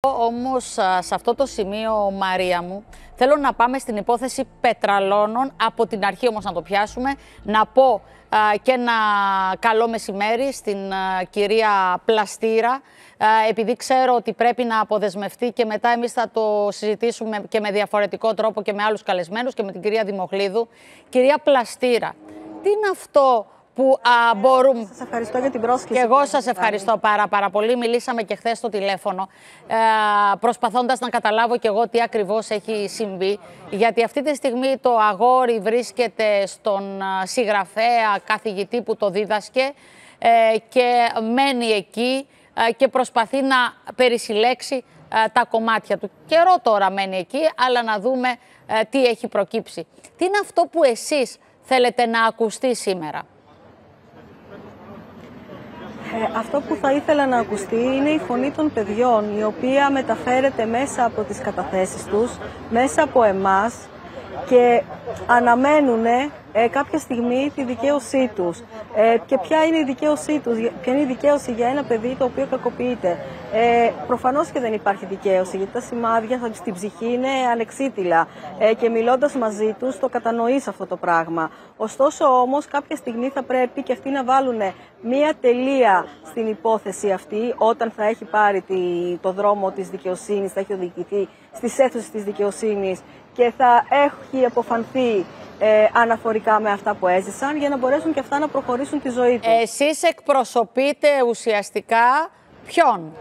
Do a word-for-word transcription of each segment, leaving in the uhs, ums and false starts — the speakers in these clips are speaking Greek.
Όμως σε αυτό το σημείο, Μαρία μου, θέλω να πάμε στην υπόθεση Πετραλώνων. Από την αρχή όμως να το πιάσουμε. Να πω α, και ένα καλό μεσημέρι στην α, κυρία Πλαστήρα, α, επειδή ξέρω ότι πρέπει να αποδεσμευτεί και μετά εμείς θα το συζητήσουμε και με διαφορετικό τρόπο και με άλλους καλεσμένους και με την κυρία Δημοχλίδου. Κυρία Πλαστήρα, τι είναι αυτό που α, μπορούμε... Σας ευχαριστώ για την πρόσκληση. Και εγώ σας ευχαριστώ πάρα, πάρα πολύ. Μιλήσαμε και χθες στο τηλέφωνο, ε, προσπαθώντας να καταλάβω και εγώ τι ακριβώς έχει συμβεί. Γιατί αυτή τη στιγμή το αγόρι βρίσκεται στον συγγραφέα, καθηγητή που το δίδασκε ε, και μένει εκεί ε, και προσπαθεί να περισυλλέξει ε, τα κομμάτια του. Καιρό τώρα μένει εκεί, αλλά να δούμε ε, τι έχει προκύψει. Τι είναι αυτό που εσείς θέλετε να ακουστεί σήμερα? Ε, αυτό που θα ήθελα να ακουστεί είναι η φωνή των παιδιών, η οποία μεταφέρεται μέσα από τις καταθέσεις τους, μέσα από εμάς, και αναμένουν ε, κάποια στιγμή τη δικαίωσή τους. Ε, και ποια είναι η δικαίωσή τους, ποια είναι η δικαίωση για ένα παιδί το οποίο κακοποιείται? Ε, προφανώς και δεν υπάρχει δικαίωση, γιατί τα σημάδια στην ψυχή είναι ανεξίτηλα ε, και μιλώντας μαζί τους το κατανοείς αυτό το πράγμα. Ωστόσο όμως κάποια στιγμή θα πρέπει και αυτοί να βάλουν μία τελεία στην υπόθεση αυτή, όταν θα έχει πάρει τη, το δρόμο της δικαιοσύνης, θα έχει οδηγηθεί στις αίθουσες της δικαιοσύνης και θα έχει αποφανθεί ε, αναφορικά με αυτά που έζησαν, για να μπορέσουν και αυτά να προχωρήσουν τη ζωή τους. Εσείς εκπροσωπείτε ουσιαστικά ποιον?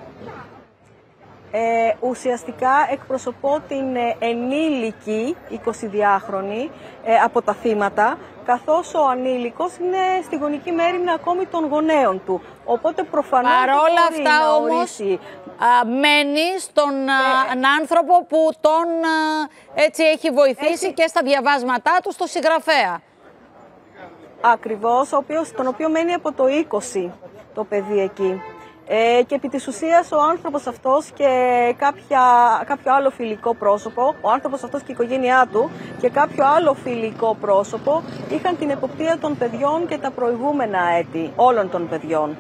Ε, ουσιαστικά εκπροσωπώ την ενήλικη εικοσιδυάχρονη ε, από τα θύματα, καθώς ο ανήλικος είναι στη γονική μέριμνα ακόμη των γονέων του. Οπότε προφανώς... Παρόλα αυτά να όμως α, μένει στον ε, α, άνθρωπο που τον α, έτσι έχει βοηθήσει έχει... και στα διαβάσματά του, στο συγγραφέα. Ακριβώς, ο οποίος, τον οποίο μένει από το είκοσι το παιδί εκεί. Ε, και επί της ουσίας ο άνθρωπος αυτός και κάποια, κάποιο άλλο φιλικό πρόσωπο, ο άνθρωπος αυτός και η οικογένειά του και κάποιο άλλο φιλικό πρόσωπο είχαν την εποπτεία των παιδιών και τα προηγούμενα έτη όλων των παιδιών.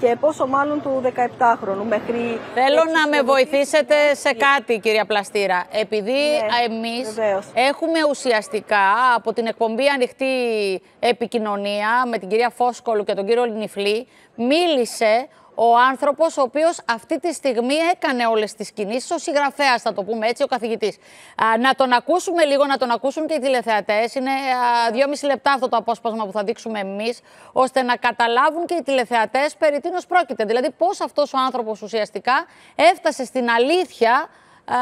Και πόσο μάλλον του δεκαεπτάχρονου μέχρι... Θέλω να με βοηθήσετε σε κάτι, κυρία Πλαστήρα. Επειδή ναι, εμείς βεβαίως. έχουμε ουσιαστικά από την εκπομπή Ανοιχτή Επικοινωνία με την κυρία Φώσκολου και τον κύριο Λινιφλή, μίλησε ο άνθρωπος ο οποίος αυτή τη στιγμή έκανε όλες τις κινήσεις, ο συγγραφέας θα το πούμε έτσι, ο καθηγητής. Α, να τον ακούσουμε λίγο, να τον ακούσουν και οι τηλεθεατές. Είναι δυόμιση λεπτά αυτό το απόσπασμα που θα δείξουμε εμείς, ώστε να καταλάβουν και οι τηλεθεατές περί τίνος πρόκειται. Δηλαδή πώς αυτός ο άνθρωπος ουσιαστικά έφτασε στην αλήθεια α,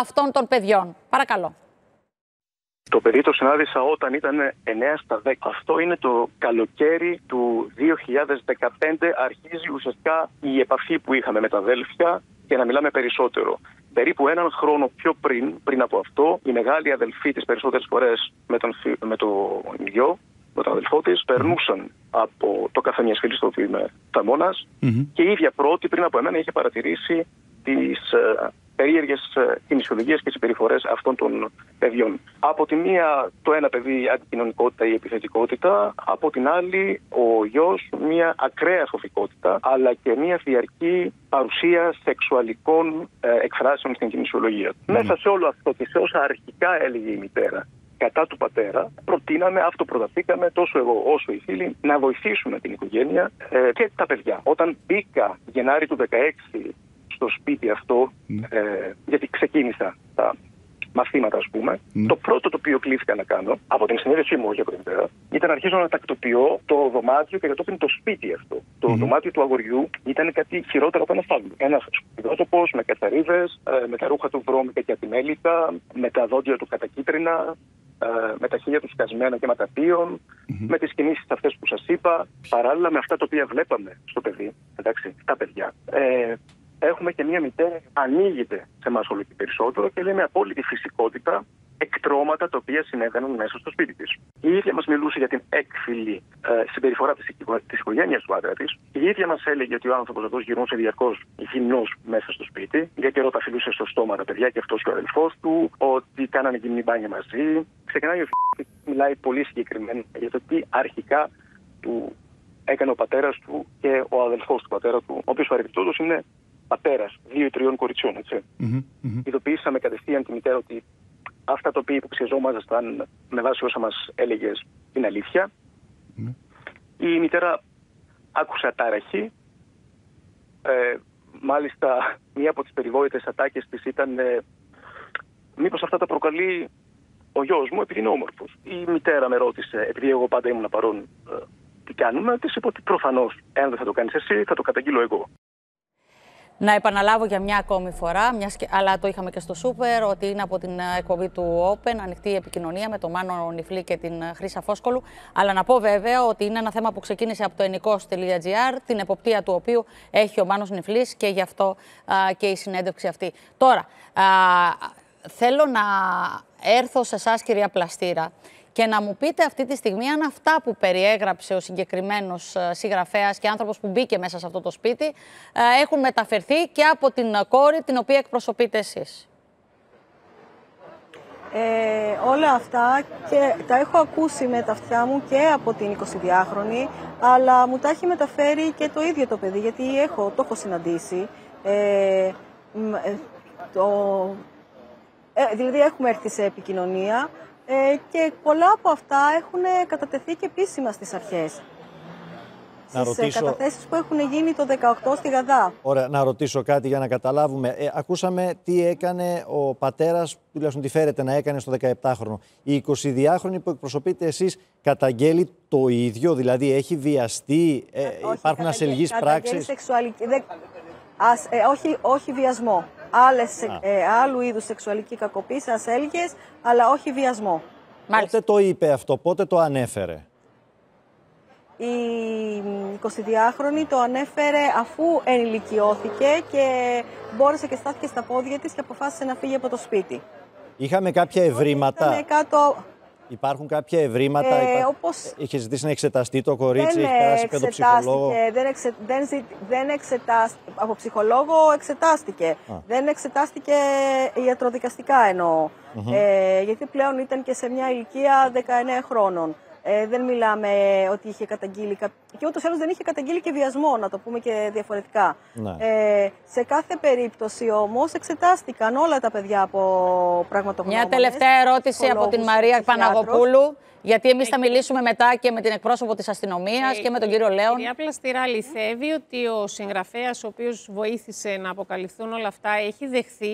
αυτών των παιδιών. Παρακαλώ. Το παιδί το συνάντησα όταν ήταν εννιά στα δέκα. Αυτό είναι το καλοκαίρι του δύο χιλιάδες δεκαπέντε. Αρχίζει ουσιαστικά η επαφή που είχαμε με τα αδέλφια και να μιλάμε περισσότερο. Περίπου έναν χρόνο πιο πριν, πριν από αυτό, η μεγάλη αδελφή της περισσότερες φορές με τον, με τον γιο, με τον αδελφό της, περνούσαν από το καφέ μιας φίλης, το οποίο είμαι θαμώνας, mm-hmm. και η ίδια πρώτη πριν από εμένα είχε παρατηρήσει τις... περίεργες κινησιολογίες και συμπεριφορές αυτών των παιδιών. Από τη μία, το ένα παιδί αντικοινωνικότητα ή επιθετικότητα, από την άλλη, ο γιος μία ακραία σοφικότητα, αλλά και μία διαρκή παρουσία σεξουαλικών ε, εκφράσεων στην κινησιολογία. Mm. Μέσα σε όλο αυτό και σε όσα αρχικά έλεγε η μητέρα κατά του πατέρα, προτείναμε, αυτοπροταθήκαμε τόσο εγώ όσο οι φίλοι, να βοηθήσουμε την οικογένεια ε, και τα παιδιά. Όταν μπήκα Γενάρη του δεκαέξι στο σπίτι αυτό, mm. ε, γιατί ξεκίνησα τα μαθήματα, ας πούμε, mm. το πρώτο το οποίο κλήθηκα να κάνω, από την συνέντευξή μου, όχι από την πέρα, ήταν να αρχίσω να τακτοποιώ το δωμάτιο και κατόπιν το σπίτι αυτό. Το mm. δωμάτιο του αγοριού ήταν κάτι χειρότερο από ένα φάλμο. Ένας σπουδότοπος με καθαρίδες, με τα ρούχα του βρώμικα και ατιμέλητα, με τα δόντια του κατακίτρινα, με τα χέρια του σκασμένα και ματαπίων, mm-hmm. με τις κινήσεις αυτές που σας είπα, παράλληλα με αυτά τα οποία βλέπαμε στο παιδί, εντάξει, τα παιδιά. Ε, Έχουμε και μια μητέρα που ανοίγεται σε εμάς όλο και περισσότερο και λέει με απόλυτη φυσικότητα εκτρώματα τα οποία συνέβαιναν μέσα στο σπίτι της. Η ίδια μας μιλούσε για την έκφυλη ε, συμπεριφορά της οικογένειας του άντρα της. Η ίδια μας έλεγε ότι ο άνθρωπος αυτός γυρνούσε διαρκώς γυμνός μέσα στο σπίτι, γιατί ρώτα φιλούσε στο στόμα τα παιδιά και αυτός και ο αδελφός του, ότι κάνανε γυμνή μπάνια μαζί. Ξεκινάει ο φίλος και μιλάει πολύ συγκεκριμένα για το τι αρχικά του έκανε ο πατέρας του και ο αδελφός του πατέρα του, ο οποίος παρεμπιπτόντως είναι πατέρας δύο ή τριών κοριτσιών. Mm-hmm. Ειδοποιήσαμε κατευθείαν τη μητέρα ότι αυτά τα οποία υποψιαζόμασταν με βάση όσα μας έλεγες είναι αλήθεια. Mm-hmm. Η μητέρα άκουσε ατάραχη. Ε, μάλιστα, μία από τις περιβόητες ατάκες της ήταν ε, μήπως αυτά τα προκαλεί ο γιος μου επειδή είναι όμορφος. Η μητέρα με ρώτησε, επειδή εγώ πάντα ήμουν παρόν, ε, τι κάνουμε, της είπα ότι προφανώς, εάν δεν θα το κάνεις εσύ, θα το καταγγείλω εγώ. Να επαναλάβω για μια ακόμη φορά, μια σκε... αλλά το είχαμε και στο Σούπερ, ότι είναι από την εκπομπή του Open, Ανοιχτή Επικοινωνία, με τον Μάνο Νιφλή και την Χρύσα Φώσκολου. Αλλά να πω βέβαια ότι είναι ένα θέμα που ξεκίνησε από το enikos.gr, την εποπτεία του οποίου έχει ο Μάνος Νιφλής και γι' αυτό α, και η συνέντευξη αυτή. Τώρα, α, θέλω να έρθω σε εσάς, κυρία Πλαστήρα, και να μου πείτε αυτή τη στιγμή αν αυτά που περιέγραψε ο συγκεκριμένος συγγραφέας και άνθρωπος που μπήκε μέσα σε αυτό το σπίτι έχουν μεταφερθεί και από την κόρη την οποία εκπροσωπείτε εσείς. Ε, όλα αυτά και τα έχω ακούσει με τα αυτιά μου και από την εικοσιδυάχρονη, αλλά μου τα έχει μεταφέρει και το ίδιο το παιδί, γιατί έχω, το έχω συναντήσει. Ε, το... ε, δηλαδή έχουμε έρθει σε επικοινωνία. Και πολλά από αυτά έχουν κατατεθεί και επίσημα στις αρχές. Να ρωτήσω... Στις καταθέσεις που έχουν γίνει το δεκαοκτώ στη Γαδά. Ωραία, να ρωτήσω κάτι για να καταλάβουμε. Ε, ακούσαμε τι έκανε ο πατέρας, τουλάχιστον τι φέρεται να έκανε στο δεκαεπτάχρονο. Η εικοσιδυάχρονη που εκπροσωπείτε εσείς καταγγέλει το ίδιο, δηλαδή έχει βιαστεί, ε, ε, όχι, υπάρχουν ασελγείς πράξεις. Σεξουαλική... Δε... Ας, ε, όχι, όχι βιασμό. Άλλες, ε, άλλου είδους σεξουαλική κακοποίηση, ασέλγες, αλλά όχι βιασμό. Πότε το είπε αυτό, πότε το ανέφερε? Η εικοσιδυάχρονη το ανέφερε αφού ενηλικιώθηκε και μπόρεσε και στάθηκε στα πόδια της και αποφάσισε να φύγει από το σπίτι. Είχαμε κάποια ευρήματα. Κάτω... Υπάρχουν κάποια ευρήματα. Ε, υπά... όπως... Είχε ζητήσει να εξεταστεί το κορίτσι, έχει περάσει από ψυχολόγο. Δεν, εξε... δεν, ζη... δεν εξετάστηκε. Από ψυχολόγο εξετάστηκε. Α. Δεν εξετάστηκε ιατροδικαστικά εννοώ. Mm-hmm. Ε, γιατί πλέον ήταν και σε μια ηλικία δεκαεννέα χρόνων. Ε, δεν μιλάμε ότι είχε καταγγείλει. Και ούτως ή άλλως δεν είχε καταγγείλει και βιασμό, να το πούμε και διαφορετικά. Ναι. Ε, σε κάθε περίπτωση όμως εξετάστηκαν όλα τα παιδιά από πραγματογνώμονες. Μια τελευταία ερώτηση από την Μαρία Παναγοπούλου. Γιατί εμείς θα μιλήσουμε μετά και με την εκπρόσωπο της αστυνομίας ε, και με τον κύριο Λέων. Η κυρία Πλαστήρα αληθεύει ότι ο συγγραφέας, ο οποίος βοήθησε να αποκαλυφθούν όλα αυτά, έχει δεχθεί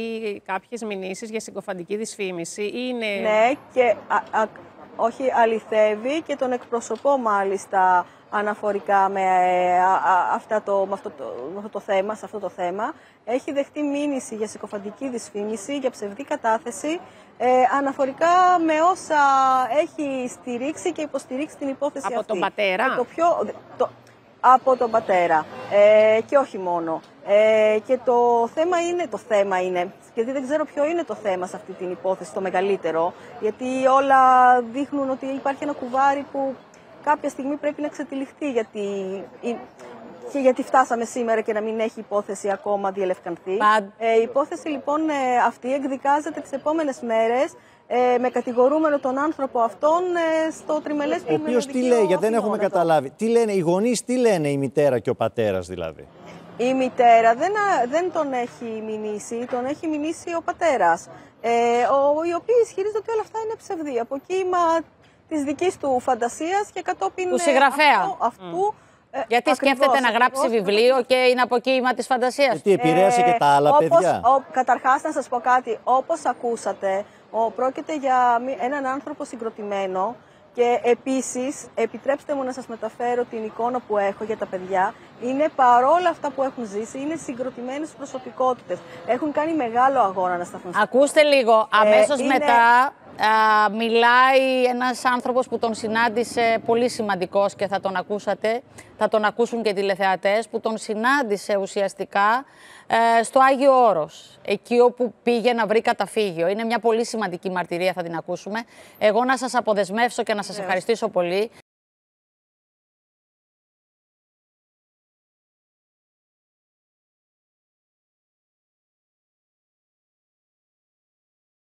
κάποιες μηνύσεις για συγκοφαντική δυσφήμιση? Είναι... Ναι, και. Α, α, όχι, αληθεύει και τον εκπροσωπώ μάλιστα αναφορικά με, ε, α, α, αυτά το, με αυτό, το, με αυτό το θέμα, σε αυτό το θέμα. Έχει δεχτεί μήνυση για συκοφαντική δυσφήμιση, για ψευδή κατάθεση, ε, αναφορικά με όσα έχει στηρίξει και υποστηρίξει την υπόθεση από αυτή. Από τον πατέρα. Το πιο, το, από τον πατέρα ε, και όχι μόνο. Ε, και το θέμα είναι, το θέμα είναι, γιατί δεν ξέρω ποιο είναι το θέμα σε αυτή την υπόθεση, το μεγαλύτερο, γιατί όλα δείχνουν ότι υπάρχει ένα κουβάρι που κάποια στιγμή πρέπει να ξετυλιχθεί, γιατί, και γιατί φτάσαμε σήμερα και να μην έχει υπόθεση ακόμα διελευκανθεί. But... Ε, η υπόθεση λοιπόν ε, αυτή εκδικάζεται τις επόμενες μέρες ε, με κατηγορούμενο τον άνθρωπο αυτόν ε, στο τριμελές ποινικό δικαίωμα. Ο οποίος τι λέει, γιατί δεν έχουμε καταλάβει. Τι λένε οι γονείς, τι λένε η μητέρα και ο πατέρας δηλαδή? Η μητέρα δεν, δεν τον έχει μηνύσει, τον έχει μηνύσει ο πατέρας, ε, ο, οι οποίοι ισχυρίζονται ότι όλα αυτά είναι ψευδή, από κύμα της δικής του φαντασίας και κατόπιν του συγγραφέα. Αυτού, αυτού, mm. ε, Γιατί ακριβώς, σκέφτεται να γράψει ακριβώς, βιβλίο και είναι από κύμα της φαντασίας. Γιατί επηρέασε και τα άλλα ε, παιδιά. Όπως, ο, καταρχάς να σας πω κάτι, όπως ακούσατε, ο, πρόκειται για έναν άνθρωπο συγκροτημένο. Και επίσης, επιτρέψτε μου να σας μεταφέρω την εικόνα που έχω για τα παιδιά. Είναι παρόλα αυτά που έχουν ζήσει, είναι συγκροτημένες προσωπικότητες. Έχουν κάνει μεγάλο αγώνα να σταθούν. Ακούστε λίγο, αμέσως ε, μετά είναι... α, μιλάει ένας άνθρωπος που τον συνάντησε, πολύ σημαντικός και θα τον ακούσατε, θα τον ακούσουν και οι τηλεθεατές, που τον συνάντησε ουσιαστικά ε, στο Άγιο Όρος, εκεί όπου πήγε να βρει καταφύγιο. Είναι μια πολύ σημαντική μαρτυρία, θα την ακούσουμε. Εγώ να σας αποδεσμεύσω και να σας ευχαριστήσω πολύ.